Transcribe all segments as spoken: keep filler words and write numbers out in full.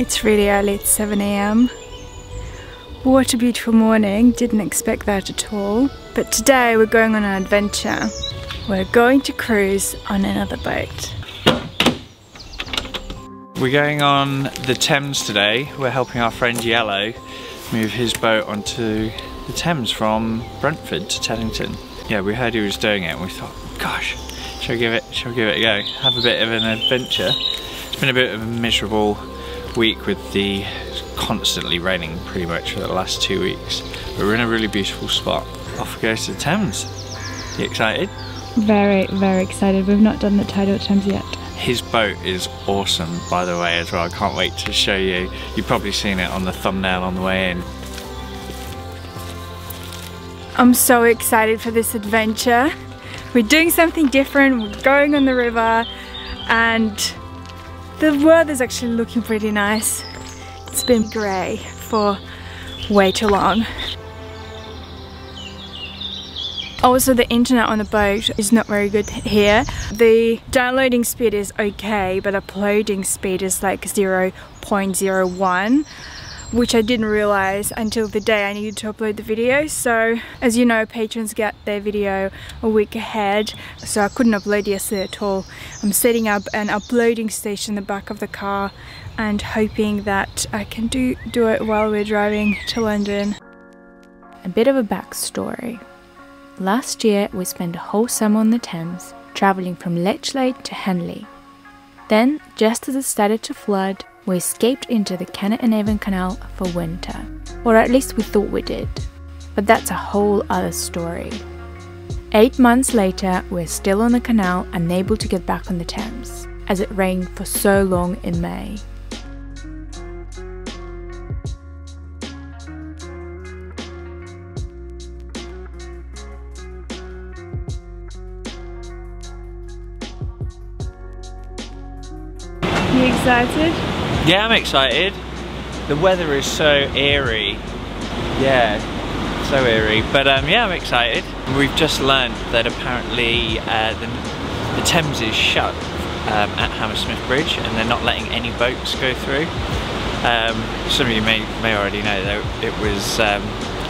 It's really early, it's seven A M What a beautiful morning, didn't expect that at all. But today we're going on an adventure. We're going to cruise on another boat. We're going on the Thames today. We're helping our friend Yella move his boat onto the Thames from Brentford to Teddington. Yeah, we heard he was doing it and we thought, gosh, shall we give it, shall we give it a go? Have a bit of an adventure. It's been a bit of a miserable week with the constantly raining pretty much for the last two weeks. But we're in a really beautiful spot. Off we go to the Thames. You excited? Very, very excited. We've not done the tidal Thames yet. His boat is awesome, by the way, as well. I can't wait to show you. You've probably seen it on the thumbnail on the way in. I'm so excited for this adventure. We're doing something different. We're going on the river and the weather's actually looking pretty nice. It's been grey for way too long. Also, the internet on the boat is not very good here. The downloading speed is okay, but uploading speed is like zero point zero one, which I didn't realize until the day I needed to upload the video. So, as you know, patrons get their video a week ahead, so I couldn't upload yesterday at all. I'm setting up an uploading station in the back of the car and hoping that I can do, do it while we're driving to London. A bit of a backstory. Last year, we spent a whole summer on the Thames, travelling from Lechlade to Henley. Then, just as it started to flood, we escaped into the Kennet and Avon Canal for winter. Or at least we thought we did. But that's a whole other story. Eight months later, we're still on the canal, unable to get back on the Thames, as it rained for so long in May. You excited? Yeah, I'm excited. The weather is so eerie. Yeah, so eerie. But um, yeah, I'm excited. We've just learned that apparently uh, the, the Thames is shut um, at Hammersmith Bridge and they're not letting any boats go through. Um, some of you may, may already know though, it was um,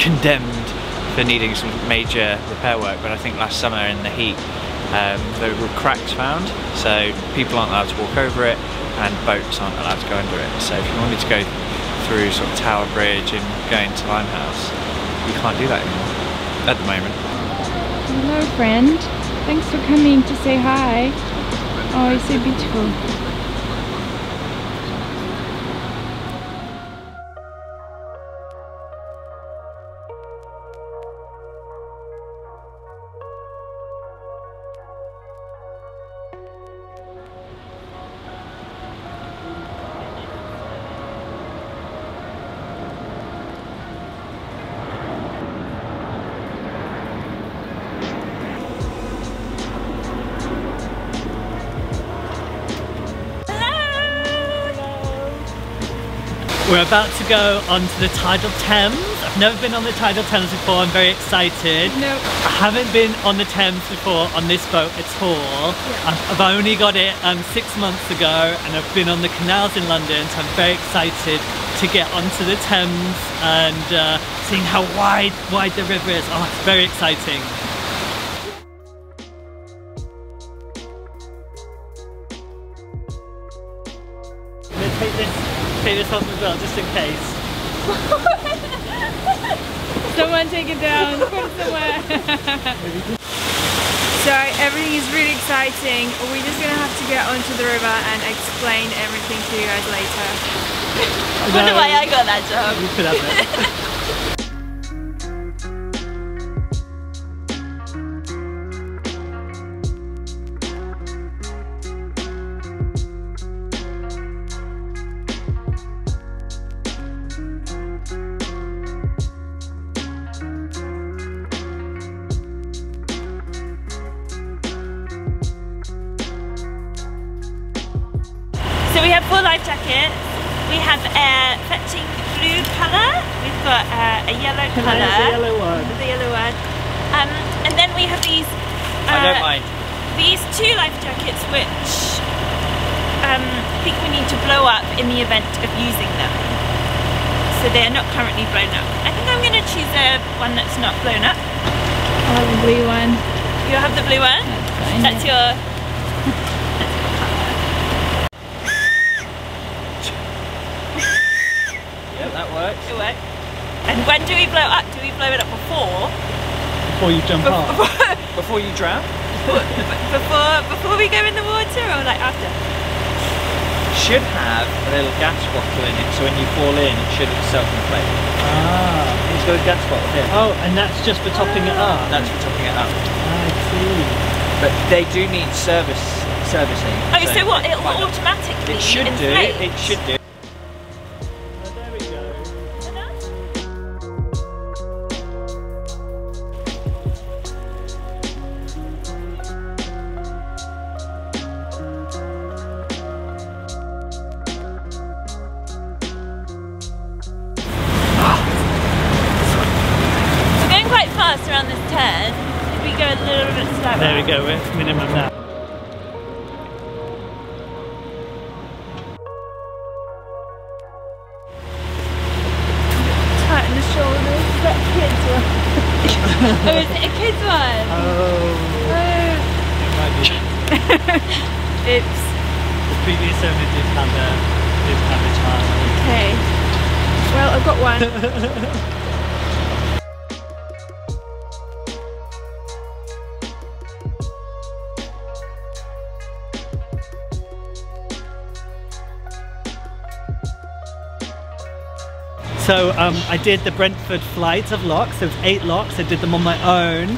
condemned for needing some major repair work, but I think last summer in the heat Um, there were cracks found, so people aren't allowed to walk over it and boats aren't allowed to go under it. So if you wanted to go through sort of Tower Bridge and go into Limehouse, you can't do that anymore at the moment. Hello friend, thanks for coming to say hi. Oh, it's so beautiful. We're about to go onto the tidal Thames. I've never been on the tidal Thames before. I'm very excited. No. I haven't been on the Thames before on this boat at all. Yeah. I've, I've only got it um, six months ago, and I've been on the canals in London, so I'm very excited to get onto the Thames and uh, seeing how wide wide the river is. Oh, it's very exciting. This off as well, just in case. Someone take it down, put it somewhere. So everything is really exciting. We're just gonna have to get onto the river and explain everything to you guys later. I wonder why I got that job. You could have it. So we have four life jackets. We have a fetching blue colour. We've got a, a yellow colour. The yellow one. The yellow one. Um, and then we have these. Uh, I don't mind. These two life jackets, which um, think we need to blow up in the event of using them. So they're not currently blown up. I think I'm going to choose a one that's not blown up. I'll have the blue one. You'll have the blue one? That's, that's your... Yeah, that works. It works. And when do we blow up? Do we blow it up before? Before you jump off? Before you drown? Before, before we go in the water, or like after? Should have a little gas bottle in it, so when you fall in, it should itself inflate. Ah, it's got a gas bottle here. Oh, and that's just for topping oh. it up. That's for topping it up. I see. But they do need service servicing. Oh, so, so what? It'll automatically. It should inflate. do. It should do. Around this turn, if we go a little bit slower. There we go, we're minimum now. Tighten the shoulders, is that a kid's one? Oh, is it a kid's one? Oh. Oh. It might be. Oops. The previous owner did have a, did have a child. Okay. Well, I've got one. So um, I did the Brentford flight of locks. There was eight locks. I did them on my own.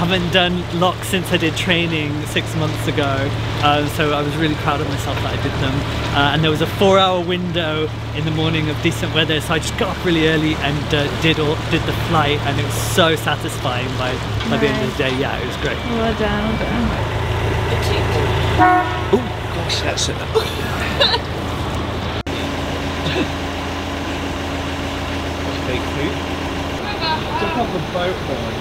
Haven't done locks since I did training six months ago. Uh, so I was really proud of myself that I did them. Uh, and there was a four-hour window in the morning of decent weather, so I just got up really early and uh, did all, did the flight, and it was so satisfying by by the end of the day. Yeah, it was great. Well done. Well done. Oh gosh, that's it. Take two. Jump off the boat boy.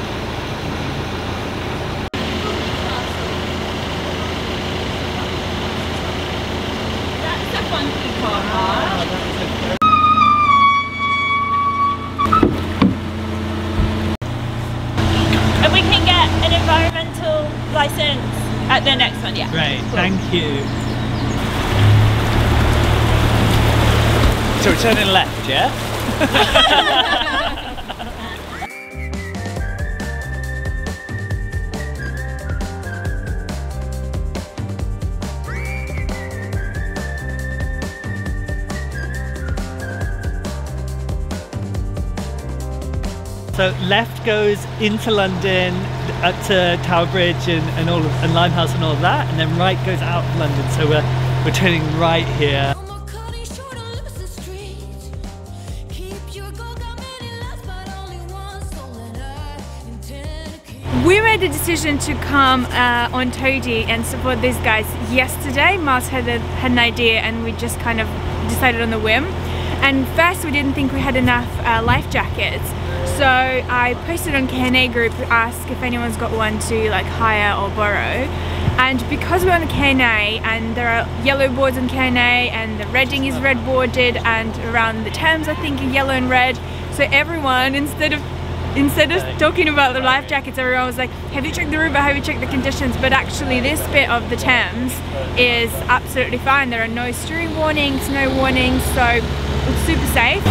That's a funky corner. And we can get an environmental license at the next one, yeah. Great, cool. Thank you. So we're turning left, yeah? So left goes into London, up to Tower Bridge and, and all of, and Limehouse and all of that, and then right goes out of London. So we're we're turning right here. We made a decision to come uh, on Toady and support these guys yesterday. Mars had, a, had an idea and we just kind of decided on the whim. And first we didn't think we had enough uh, life jackets. So I posted on K and A group to ask if anyone's got one to like hire or borrow. And because we're on the K and A and there are yellow boards on K and A and the Reading is red boarded and around the Thames I think are yellow and red. So everyone instead of Instead of talking about the life jackets, everyone was like, have you checked the river, have you checked the conditions? But actually this bit of the Thames is absolutely fine. There are no steering warnings, no warnings, so it's super safe.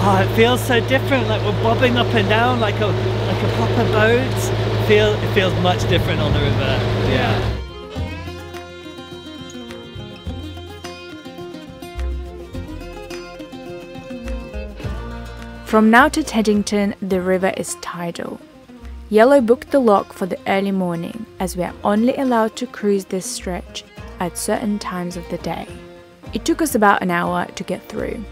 Oh, it feels so different, like we're bobbing up and down like a, like a proper boat. It, feel, it feels much different on the river, yeah. From now to Teddington, the river is tidal. Yellow booked the lock for the early morning, as we are only allowed to cruise this stretch at certain times of the day. It took us about an hour to get through.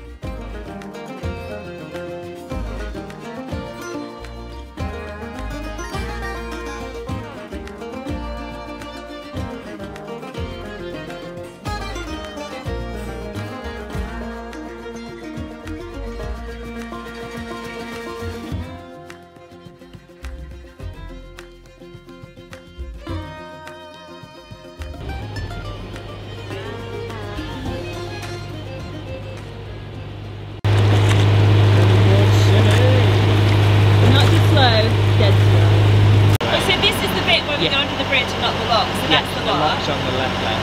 bridge and not the lock, so yeah, that's the lock. The lock's on the left there.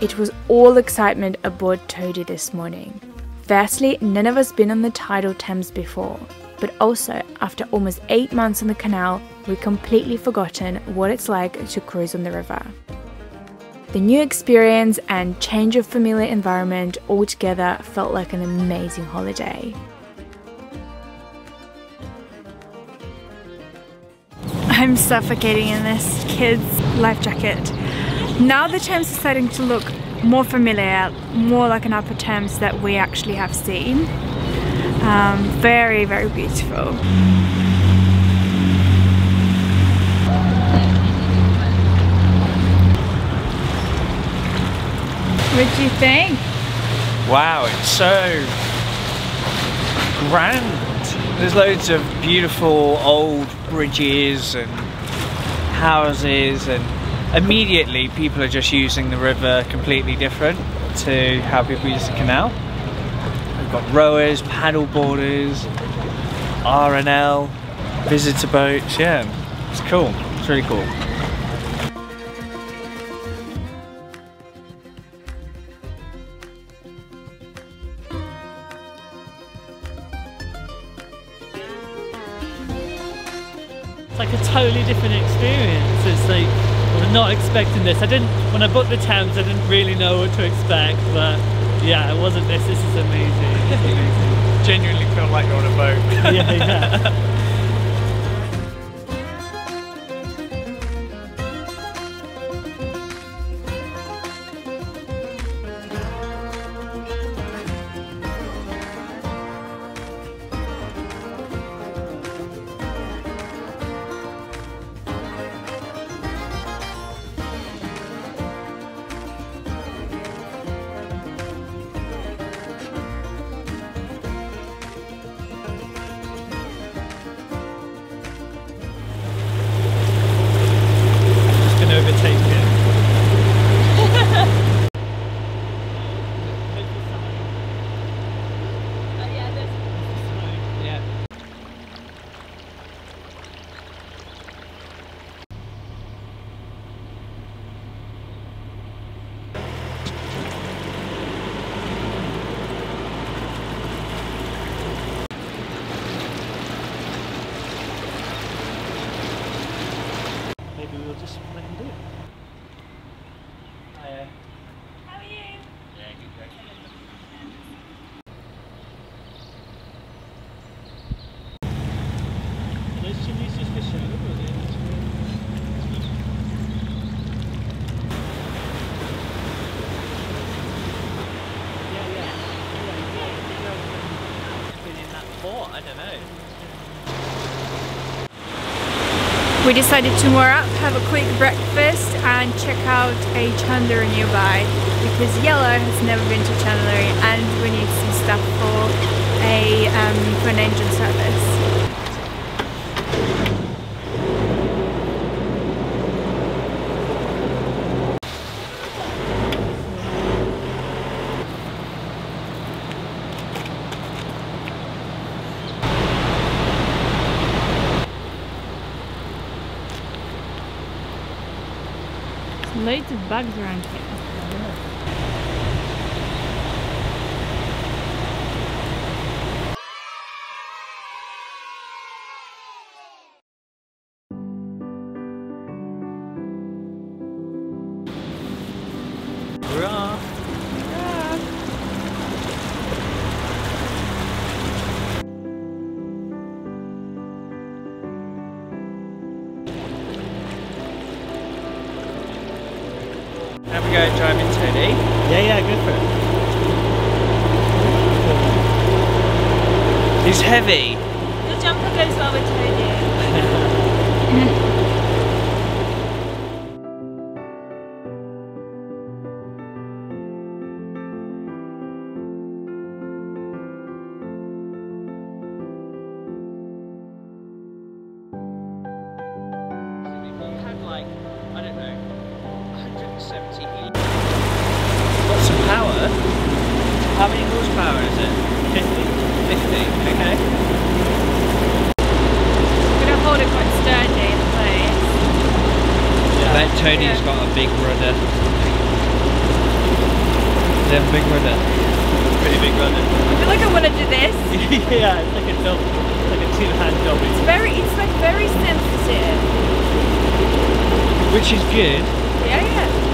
It was all excitement aboard Toady this morning. Firstly, none of us been on the tidal Thames before, but also after almost eight months on the canal, we'd completely forgotten what it's like to cruise on the river. The new experience and change of familiar environment altogether felt like an amazing holiday. I'm suffocating in this kid's life jacket. Now the Thames is starting to look more familiar, more like an upper Thames that we actually have seen. Um, very, very beautiful. What do you think? Wow, it's so grand. There's loads of beautiful old bridges and houses, and immediately people are just using the river completely different to how people use the canal. We've got rowers, paddle boarders, R and L, visitor boats. Yeah, it's cool, it's really cool. It's like a totally different experience. It's like, I'm not expecting this. I didn't, when I booked the Thames, I didn't really know what to expect, but yeah, it wasn't this. This is amazing. It's amazing. Genuinely feel like you're on a boat. Yeah, yeah. We decided to moor up, have a quick breakfast and check out a chandlery nearby, because Yella has never been to chandlery and we need some stuff for, a, um, for an engine service. Loads of bugs around here. We're off. Have a go driving Toady. Yeah, yeah, good for it. He's heavy. Your jumper goes well with Toady. Got some power. How many horsepower is it? fifty. fifty, okay. I'm going to hold it quite sternly in place. Yeah. I bet Toady's yeah. got a big rudder. Is it a big rudder? Pretty big rudder. I feel like I want to do this. Yeah, it's like a job. It's like a two-hand job. It's very, it's like very sensitive. Which is good. Yeah, yeah.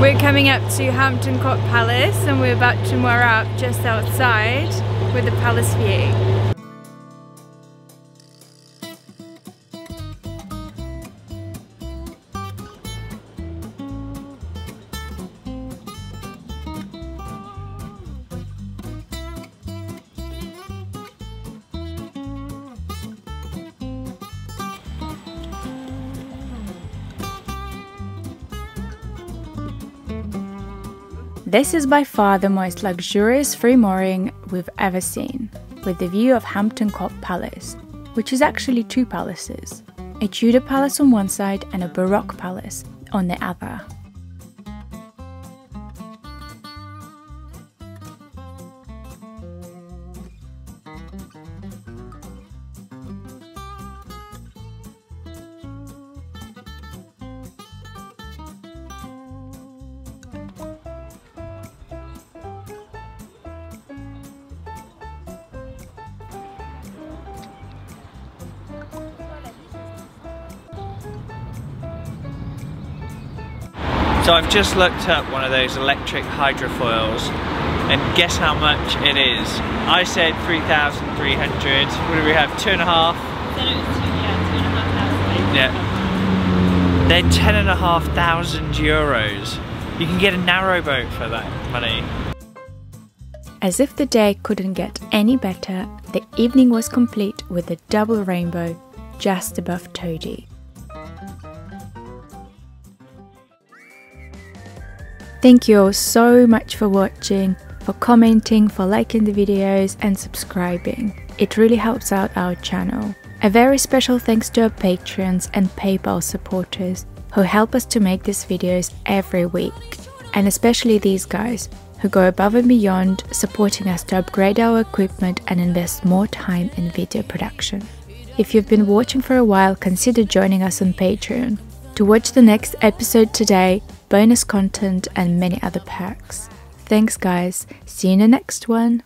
We're coming up to Hampton Court Palace and we're about to moor up just outside with the palace view. This is by far the most luxurious free mooring we've ever seen, with the view of Hampton Court Palace, which is actually two palaces, a Tudor palace on one side and a Baroque palace on the other. So I've just looked up one of those electric hydrofoils and guess how much it is. I said three thousand three hundred, what do we have, two and a half? Then it was two, yeah, two and a half thousand. Yeah. They're ten and a half thousand euros. You can get a narrowboat for that money. As if the day couldn't get any better, the evening was complete with a double rainbow just above Toady. Thank you all so much for watching, for commenting, for liking the videos and subscribing. It really helps out our channel. A very special thanks to our Patreons and PayPal supporters who help us to make these videos every week. And especially these guys who go above and beyond, supporting us to upgrade our equipment and invest more time in video production. If you've been watching for a while, consider joining us on Patreon to watch the next episode today, bonus content and many other perks. Thanks guys, see you in the next one!